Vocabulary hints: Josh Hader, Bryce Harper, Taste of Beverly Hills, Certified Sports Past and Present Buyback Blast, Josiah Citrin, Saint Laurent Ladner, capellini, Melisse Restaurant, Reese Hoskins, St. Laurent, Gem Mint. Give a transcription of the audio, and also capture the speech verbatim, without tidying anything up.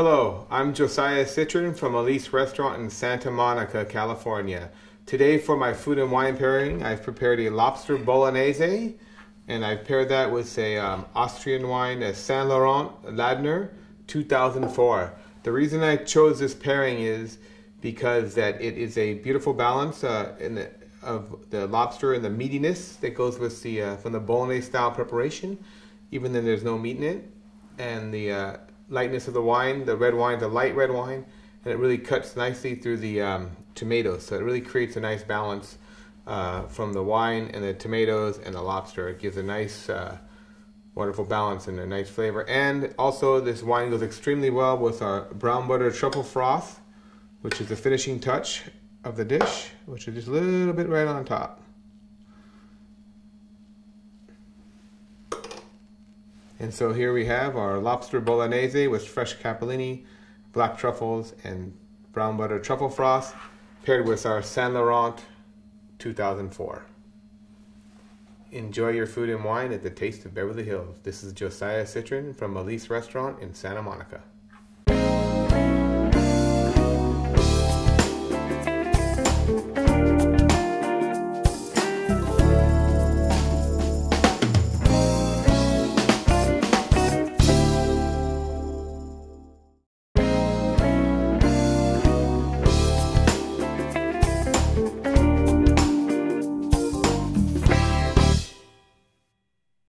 Hello, I'm Josiah Citrin from Melisse Restaurant in Santa Monica, California. Today for my food and wine pairing, I've prepared a lobster bolognese, and I've paired that with a um, Austrian wine, a Saint Laurent Ladner two thousand four. The reason I chose this pairing is because that it is a beautiful balance uh, in the, of the lobster and the meatiness that goes with the uh, from the bolognese style preparation, even though there's no meat in it, and the uh, lightness of the wine, the red wine, the light red wine, and it really cuts nicely through the um, tomatoes. So it really creates a nice balance uh, from the wine and the tomatoes and the lobster. It gives a nice, uh, wonderful balance and a nice flavor. And also this wine goes extremely well with our brown butter truffle froth, which is the finishing touch of the dish, which is just a little bit right on top. And so here we have our lobster bolognese with fresh capellini, black truffles, and brown butter truffle froth, paired with our Saint Laurent two thousand four. Enjoy your food and wine at the Taste of Beverly Hills. This is Josiah Citrin from Melisse Restaurant in Santa Monica.